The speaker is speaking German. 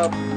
Up.